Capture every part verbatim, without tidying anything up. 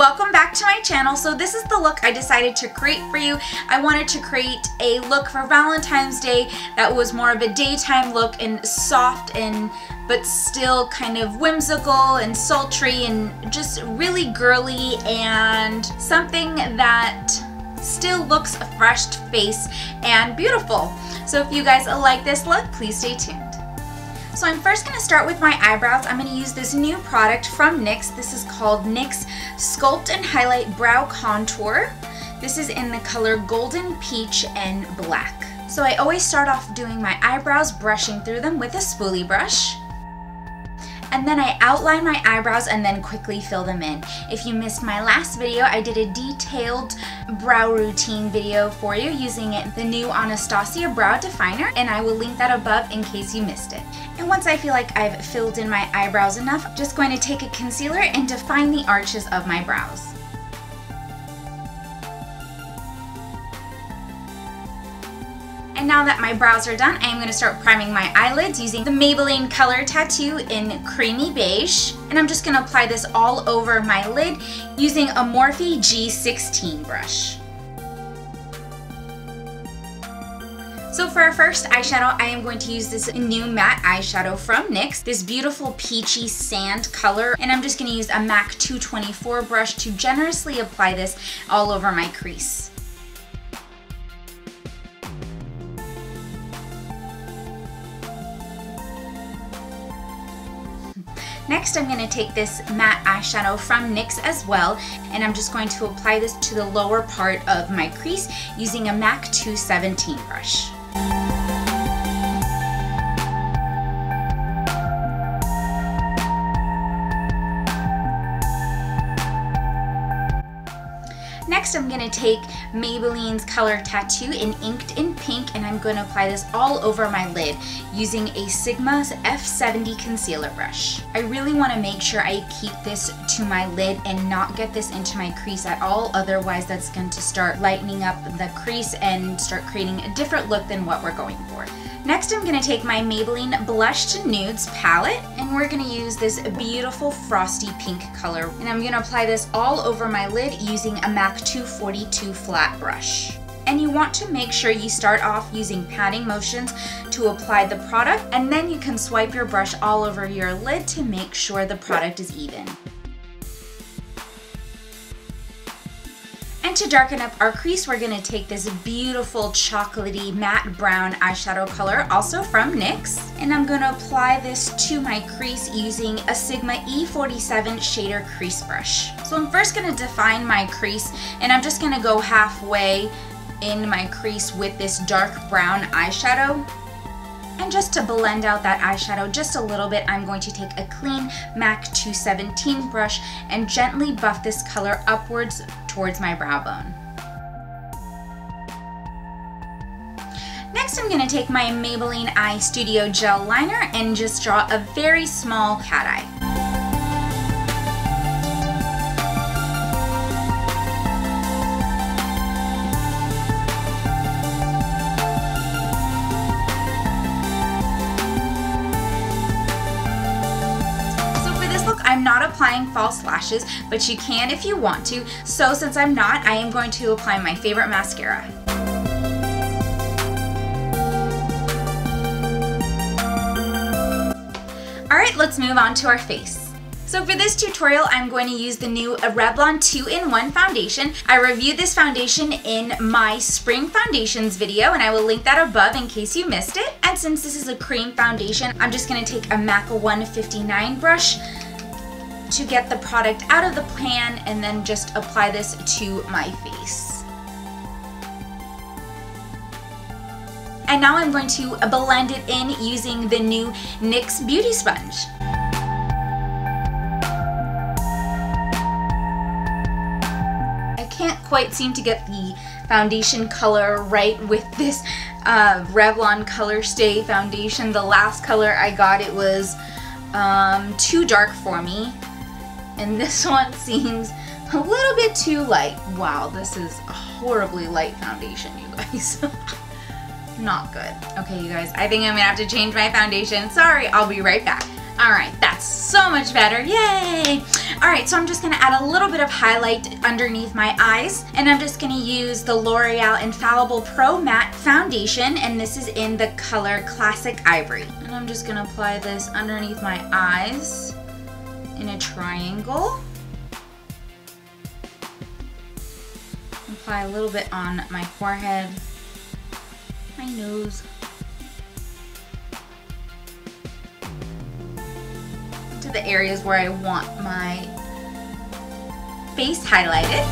welcome back to my channel. So this is the look I decided to create for you. I wanted to create a look for Valentine's Day that was more of a daytime look and soft and but still kind of whimsical and sultry and just really girly and something that still looks a fresh face and beautiful. So if you guys like this look, please stay tuned. So I'm first going to start with my eyebrows. I'm going to use this new product from NYX. This is called NYX Sculpt and Highlight Brow Contour. This is in the color Golden Peach and Black. So I always start off doing my eyebrows, brushing through them with a spoolie brush. And then I outline my eyebrows and then quickly fill them in. If you missed my last video, I did a detailed brow routine video for you using the new Anastasia Brow Definer, and I will link that above in case you missed it. And once I feel like I've filled in my eyebrows enough, I'm just going to take a concealer and define the arches of my brows. And now that my brows are done, I am going to start priming my eyelids using the Maybelline Color Tattoo in Creamy Beige. And I'm just going to apply this all over my lid using a Morphe G sixteen brush. So for our first eyeshadow, I am going to use this new matte eyeshadow from NYX, this beautiful peachy sand color. And I'm just going to use a MAC two twenty-four brush to generously apply this all over my crease. Next, I'm going to take this matte eyeshadow from NYX as well, and I'm just going to apply this to the lower part of my crease using a MAC two seventeen brush. Next, I'm going to take Maybelline's Color Tattoo in Inked in Pink, and I'm going to apply this all over my lid using a Sigma F seventy concealer brush. I really want to make sure I keep this to my lid and not get this into my crease at all, otherwise that's going to start lightening up the crease and start creating a different look than what we're going for. Next, I'm going to take my Maybelline Blushed Nudes palette, and we're going to use this beautiful frosty pink color. And I'm going to apply this all over my lid using a MAC two forty-two flat brush. And you want to make sure you start off using patting motions to apply the product, and then you can swipe your brush all over your lid to make sure the product is even. And to darken up our crease, we're going to take this beautiful chocolatey matte brown eyeshadow color, also from NYX. And I'm going to apply this to my crease using a Sigma E forty-seven shader crease brush. So I'm first going to define my crease, and I'm just going to go halfway in my crease with this dark brown eyeshadow. And just to blend out that eyeshadow just a little bit, I'm going to take a clean MAC two seventeen brush and gently buff this color upwards towards my brow bone. Next, I'm going to take my Maybelline Eye Studio Gel Liner and just draw a very small cat eye. I'm not applying false lashes, but you can if you want to. So since I'm not, I am going to apply my favorite mascara. Alright, let's move on to our face. So for this tutorial, I'm going to use the new Revlon two in one foundation. I reviewed this foundation in my spring foundations video, and I will link that above in case you missed it. And since this is a cream foundation, I'm just going to take a MAC one fifty-nine brush to get the product out of the pan and then just apply this to my face. And now I'm going to blend it in using the new NYX Beauty Sponge. I can't quite seem to get the foundation color right with this uh, Revlon Color Stay foundation. The last color I got, it was um, too dark for me. And this one seems a little bit too light. Wow, this is a horribly light foundation, you guys. Not good. Okay, you guys, I think I'm gonna have to change my foundation. Sorry, I'll be right back. All right, that's so much better, yay! All right, so I'm just gonna add a little bit of highlight underneath my eyes, and I'm just gonna use the L'Oreal Infallible Pro Matte Foundation, and this is in the color Classic Ivory. And I'm just gonna apply this underneath my eyes in a triangle. Apply a little bit on my forehead, my nose, to the areas where I want my face highlighted.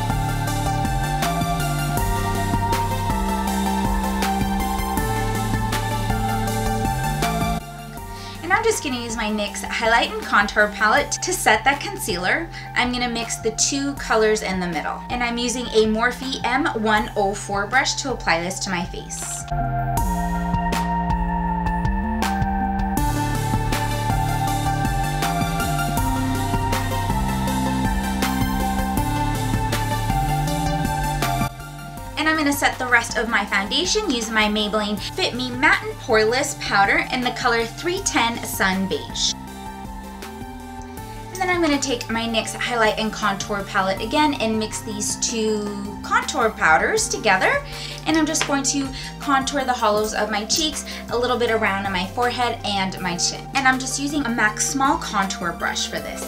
And I'm just going to use my NYX Highlight and Contour Palette to set that concealer. I'm going to mix the two colors in the middle. And I'm using a Morphe M one oh four brush to apply this to my face. I'm going to set the rest of my foundation using my Maybelline Fit Me Matte and Poreless Powder in the color three ten Sun Beige. And then I'm going to take my NYX Highlight and Contour Palette again and mix these two contour powders together. And I'm just going to contour the hollows of my cheeks, a little bit around my forehead and my chin. And I'm just using a MAC Small Contour Brush for this.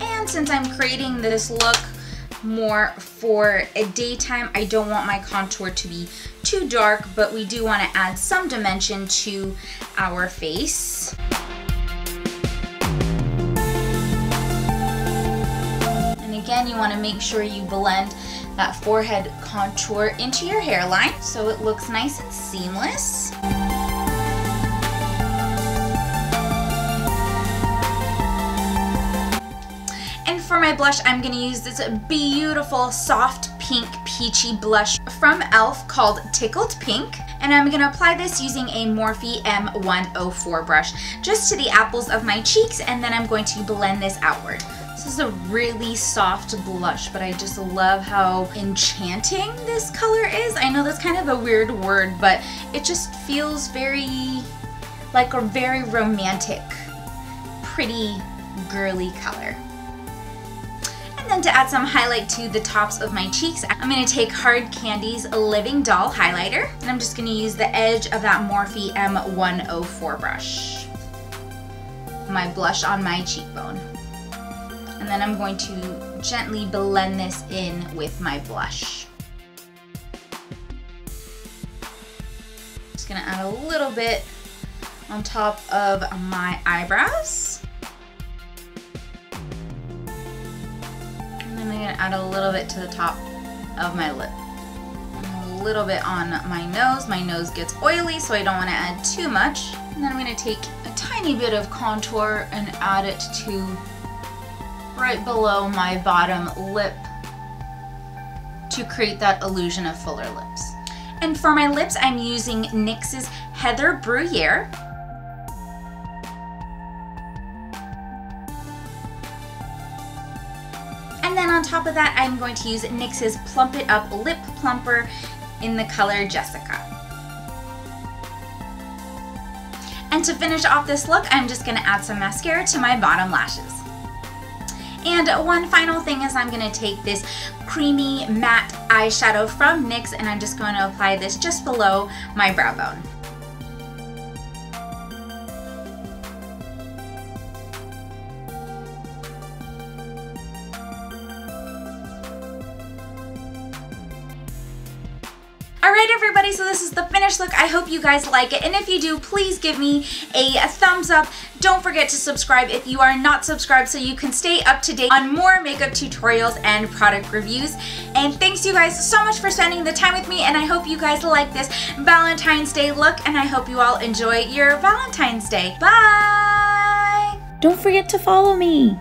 And since I'm creating this look more for a daytime, I don't want my contour to be too dark, but we do want to add some dimension to our face. And again, you want to make sure you blend that forehead contour into your hairline so it looks nice and seamless. For my blush, I'm going to use this beautiful soft pink peachy blush from e l f called Tickled Pink, and I'm going to apply this using a Morphe M one oh four brush just to the apples of my cheeks, and then I'm going to blend this outward. This is a really soft blush, but I just love how enchanting this color is. I know that's kind of a weird word, but it just feels very like a very romantic, pretty, girly color. And to add some highlight to the tops of my cheeks, I'm going to take Hard Candy's Living Doll highlighter, and I'm just going to use the edge of that Morphe M one oh four brush. My blush on my cheekbone. And then I'm going to gently blend this in with my blush. Just going to add a little bit on top of my eyebrows. I'm going to add a little bit to the top of my lip. A little bit on my nose. My nose gets oily, so I don't want to add too much. And then I'm going to take a tiny bit of contour and add it to right below my bottom lip to create that illusion of fuller lips. And for my lips, I'm using NYX's Heather Bruyere. On top of that, I'm going to use NYX's Plump It Up Lip Plumper in the color Jessica. And to finish off this look, I'm just going to add some mascara to my bottom lashes. And one final thing is I'm going to take this creamy matte eyeshadow from NYX, and I'm just going to apply this just below my brow bone. Alright everybody, so this is the finished look. I hope you guys like it, and if you do, please give me a, a thumbs up. Don't forget to subscribe if you are not subscribed so you can stay up to date on more makeup tutorials and product reviews. And thanks you guys so much for spending the time with me, and I hope you guys like this Valentine's Day look, and I hope you all enjoy your Valentine's Day. Bye! Don't forget to follow me!